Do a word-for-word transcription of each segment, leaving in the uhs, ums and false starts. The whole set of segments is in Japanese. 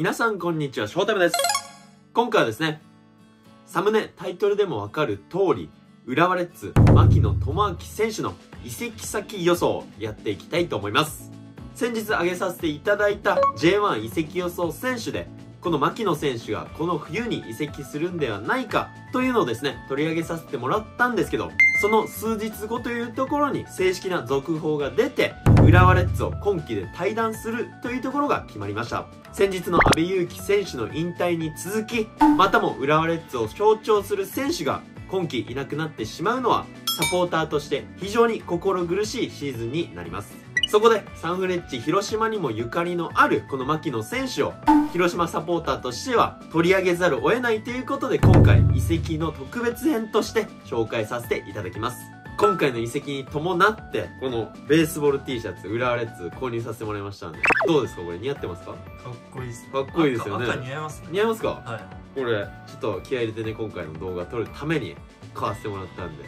皆さんこんにちは、ショータイムです。今回はですね、サムネタイトルでもわかる通り、浦和レッズ槙野智章選手の移籍先予想をやっていきたいと思います。先日挙げさせていただいた ジェイワン 移籍予想選手で、この槙野選手がこの冬に移籍するんではないかというのをですね、取り上げさせてもらったんですけど、その数日後というところに正式な続報が出て、浦和レッズを今季で退団するというところが決まりました。先日の阿部勇樹選手の引退に続き、またも浦和レッズを象徴する選手が今季いなくなってしまうのは、サポーターとして非常に心苦しいシーズンになります。そこでサンフレッチェ広島にもゆかりのあるこの槙野選手を広島サポーターとしては取り上げざるを得ないということで、今回移籍の特別編として紹介させていただきます。今回の移籍に伴ってこのベースボール T シャツ、浦和レッズ購入させてもらいましたんで、どうですか、これ似合ってますか？かっこいいです。かっこいいですよね。赤似合いますね。似合いますか？はい。これちょっと気合い入れてね、今回の動画撮るために買わせてもらったんで、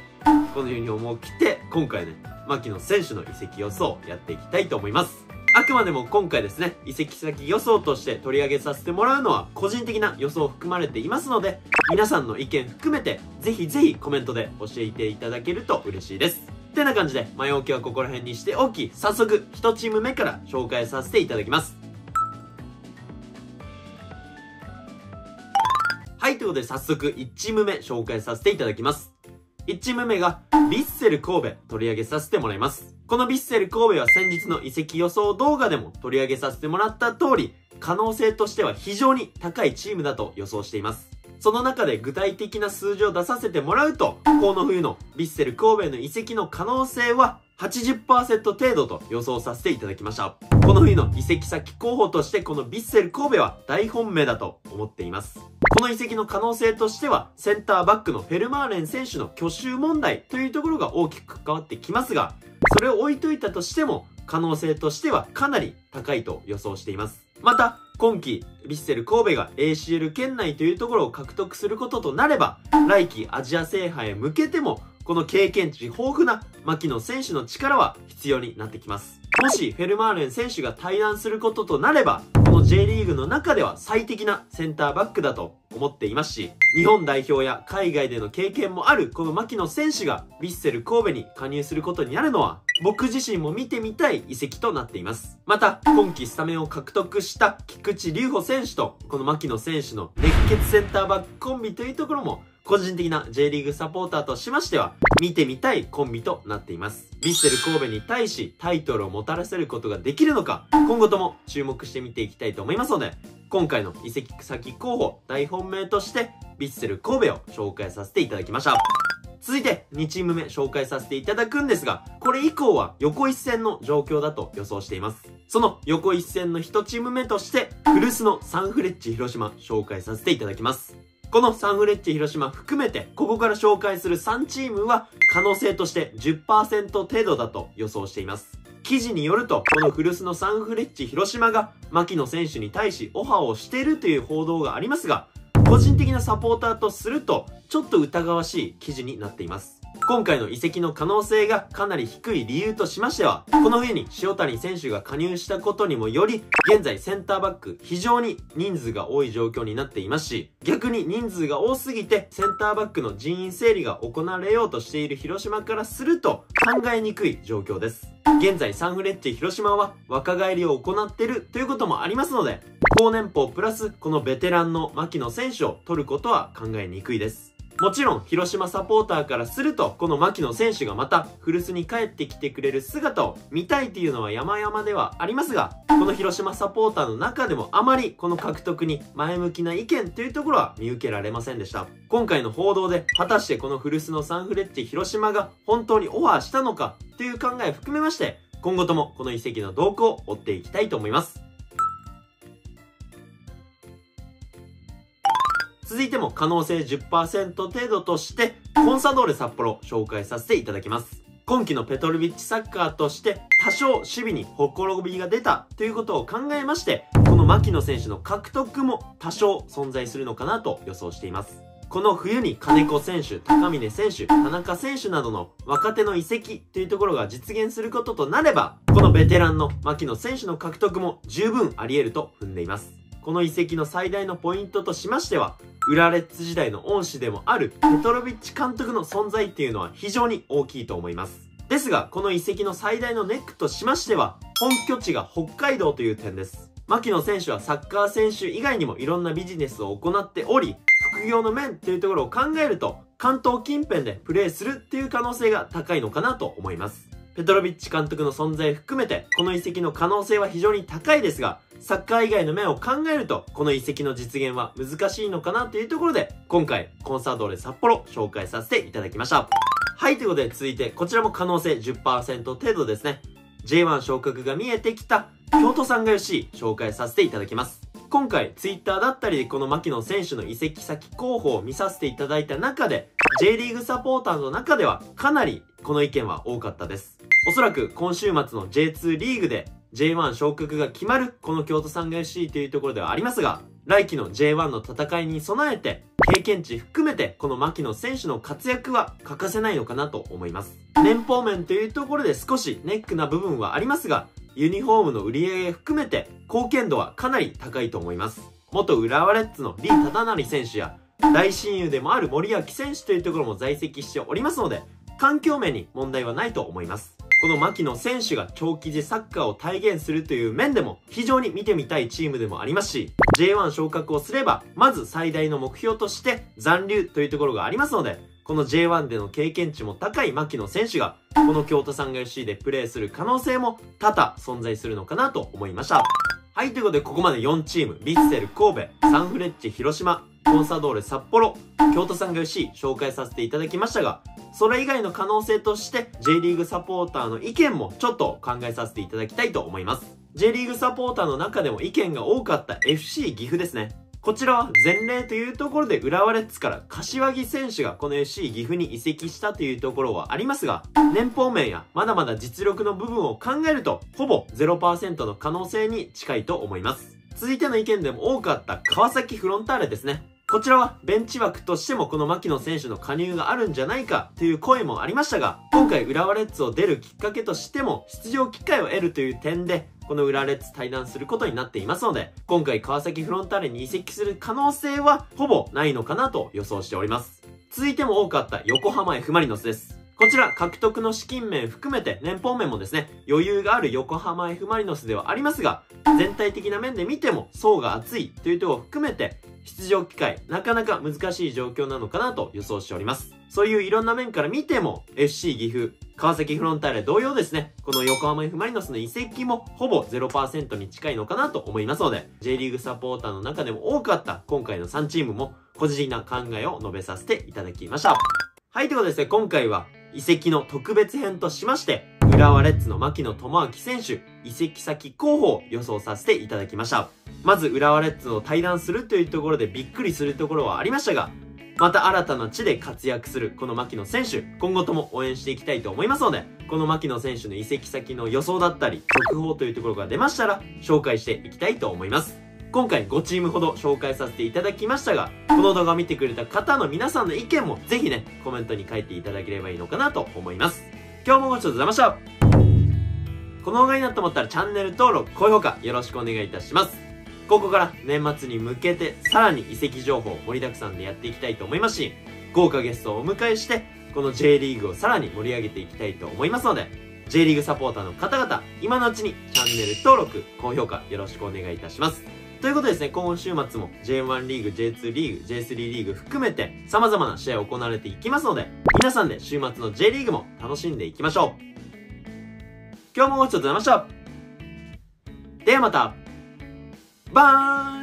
このユニフォームを着て今回ね、槙野選手の移籍予想をやっていきたいと思います。あくまでも今回ですね、移籍先予想として取り上げさせてもらうのは個人的な予想を含まれていますので、皆さんの意見含めてぜひぜひコメントで教えていただけると嬉しいです。てな感じで前置きはここら辺にしておき、早速いちチーム目から紹介させていただきます。はい、ということで早速いちチーム目紹介させていただきます。いちチーム目がヴィッセル神戸、取り上げさせてもらいます。このヴィッセル神戸は先日の移籍予想動画でも取り上げさせてもらった通り、可能性としては非常に高いチームだと予想しています。その中で具体的な数字を出させてもらうと、この冬のヴィッセル神戸の移籍の可能性は はちじゅっパーセント 程度と予想させていただきました。この冬の移籍先候補として、このヴィッセル神戸は大本命だと思っています。この移籍の可能性としては、センターバックのフェルマーレン選手の去就問題というところが大きく関わってきますが、それを置いといたとしても可能性としてはかなり高いと予想しています。また今季ヴィッセル神戸が エーシーエル 圏内というところを獲得することとなれば、来季アジア制覇へ向けてもこの経験値豊富な槙野選手の力は必要になってきます。もしフェルマーレン選手が退団することとなれば、この J リーグの中では最適なセンターバックだと思っていますし、日本代表や海外での経験もあるこの槙野選手がヴィッセル神戸に加入することになるのは、僕自身も見てみたい移籍となっています。また今季スタメンを獲得した菊池隆帆選手とこの槙野選手の熱血センターバックコンビというところも、個人的な J リーグサポーターとしましては見てみたいコンビとなっています。ヴィッセル神戸に対しタイトルをもたらせることができるのか、今後とも注目して見ていきたいと思いますので、今回の移籍先候補大本命としてヴィッセル神戸を紹介させていただきました。続いてにチーム目紹介させていただくんですが、これ以降は横一線の状況だと予想しています。その横一線のいちチーム目として古巣のサンフレッチェ広島紹介させていただきます。このサンフレッチェ広島含めて、ここから紹介するさんチームは可能性として じゅっパーセント 程度だと予想しています。記事によると、この古巣のサンフレッチェ広島が槙野選手に対しオファーをしているという報道がありますが、個人的なサポーターとするとちょっと疑わしい記事になっています。今回の移籍の可能性がかなり低い理由としましては、この冬に塩谷選手が加入したことにもより、現在センターバック非常に人数が多い状況になっていますし、逆に人数が多すぎてセンターバックの人員整理が行われようとしている広島からすると考えにくい状況です。現在サンフレッチェ広島は若返りを行っているということもありますので、高年俸プラスこのベテランの槙野選手を取ることは考えにくいです。もちろん広島サポーターからすると、この槙野選手がまた古巣に帰ってきてくれる姿を見たいというのは山々ではありますが、この広島サポーターの中でもあまりこの獲得に前向きな意見というところは見受けられませんでした。今回の報道で果たしてこの古巣のサンフレッチェ広島が本当にオファーしたのかという考え含めまして、今後ともこの移籍の動向を追っていきたいと思います。続いても可能性 じゅっパーセント 程度としてコンサドーレ札幌を紹介させていただきます。今季のペトロビッチサッカーとして多少守備にほころびが出たということを考えまして、この槙野選手の獲得も多少存在するのかなと予想しています。この冬に金子選手、高峰選手、田中選手などの若手の移籍というところが実現することとなれば、このベテランの槙野選手の獲得も十分あり得ると踏んでいます。この移籍の最大のポイントとしましては、浦和レッズ時代の恩師でもあるペトロビッチ監督の存在っていうのは非常に大きいと思います。ですが、この移籍の最大のネックとしましては、本拠地が北海道という点です。牧野選手はサッカー選手以外にもいろんなビジネスを行っており、副業の面というところを考えると、関東近辺でプレーするっていう可能性が高いのかなと思います。ペトロビッチ監督の存在含めて、この移籍の可能性は非常に高いですが、サッカー以外の面を考えると、この移籍の実現は難しいのかなというところで、今回、コンサドーレ札幌紹介させていただきました。はい、ということで続いて、こちらも可能性 じゅっパーセント 程度ですね。ジェイワン 昇格が見えてきた、京都サンガ エフシー 紹介させていただきます。今回、Twitter だったりでこの牧野選手の移籍先候補を見させていただいた中で、J リーグサポーターの中では、かなりこの意見は多かったです。おそらく今週末の ジェイツー リーグで ジェイワン 昇格が決まるこの京都サンガ エフシー というところではありますが、来季の ジェイワン の戦いに備えて、経験値含めてこの牧野選手の活躍は欠かせないのかなと思います。年俸面というところで少しネックな部分はありますが、ユニフォームの売り上げ含めて貢献度はかなり高いと思います。元浦和レッズの李忠成選手や、大親友でもある森脇選手というところも在籍しておりますので、環境面に問題はないと思います。この牧野選手が長期時サッカーを体現するという面でも非常に見てみたいチームでもありますし、 ジェイワン 昇格をすればまず最大の目標として残留というところがありますので、この ジェイワン での経験値も高い牧野選手がこの京都サンガ エフシー でプレーする可能性も多々存在するのかなと思いました。はい、ということでここまでよんチーム、ヴィッセル神戸、サンフレッチェ広島、コンサドーレ札幌、京都サンガ エフシー 紹介させていただきましたが、それ以外の可能性として J リーグサポーターの意見もちょっと考えさせていただきたいと思います。J リーグサポーターの中でも意見が多かった エフシー 岐阜ですね。こちらは前例というところで浦和レッズから柏木選手がこの エフシー 岐阜に移籍したというところはありますが、年俸面やまだまだ実力の部分を考えるとほぼ ゼロパーセント の可能性に近いと思います。続いての意見でも多かった川崎フロンターレですね。こちらはベンチ枠としてもこの牧野選手の加入があるんじゃないかという声もありましたが、今回浦和レッズを出るきっかけとしても出場機会を得るという点で、この浦和レッズ対談することになっていますので、今回川崎フロンターレに移籍する可能性はほぼないのかなと予想しております。続いても多かった横浜 F マリノスです。こちら獲得の資金面含めて年俸面もですね、余裕がある横浜 F マリノスではありますが、全体的な面で見ても層が厚いというところを含めて、出場機会なかなか難しい状況なのかなと予想しております。そういういろんな面から見ても エフシー 岐阜、川崎フロンターレ同様ですね、この横浜 F マリノスの移籍もほぼ ゼロパーセント に近いのかなと思いますので、J リーグサポーターの中でも多かった今回のさんチームも個人的な考えを述べさせていただきました。はい、ということでですね、今回は移籍の特別編としまして、浦和レッズの牧野智章選手、移籍先候補を予想させていただきました。まず浦和レッズを退団するというところでびっくりするところはありましたが、また新たな地で活躍するこの牧野選手、今後とも応援していきたいと思いますので、この牧野選手の移籍先の予想だったり、続報というところが出ましたら、紹介していきたいと思います。今回ごチームほど紹介させていただきましたが、この動画を見てくれた方の皆さんの意見もぜひね、コメントに書いていただければいいのかなと思います。今日もご視聴ありがとうございました。この動画になったと思ったらチャンネル登録、高評価よろしくお願いいたします。ここから年末に向けてさらに移籍情報盛りだくさんでやっていきたいと思いますし、豪華ゲストをお迎えして、この J リーグをさらに盛り上げていきたいと思いますので、J リーグサポーターの方々、今のうちにチャンネル登録、高評価よろしくお願いいたします。ということでですね、今週末も ジェイワン リーグ、ジェイツー リーグ、ジェイスリー リーグ含めて様々な試合を行われていきますので、皆さんで週末の J リーグも楽しんでいきましょう。今日もご視聴ありがとうございました。ではまた。バーイ。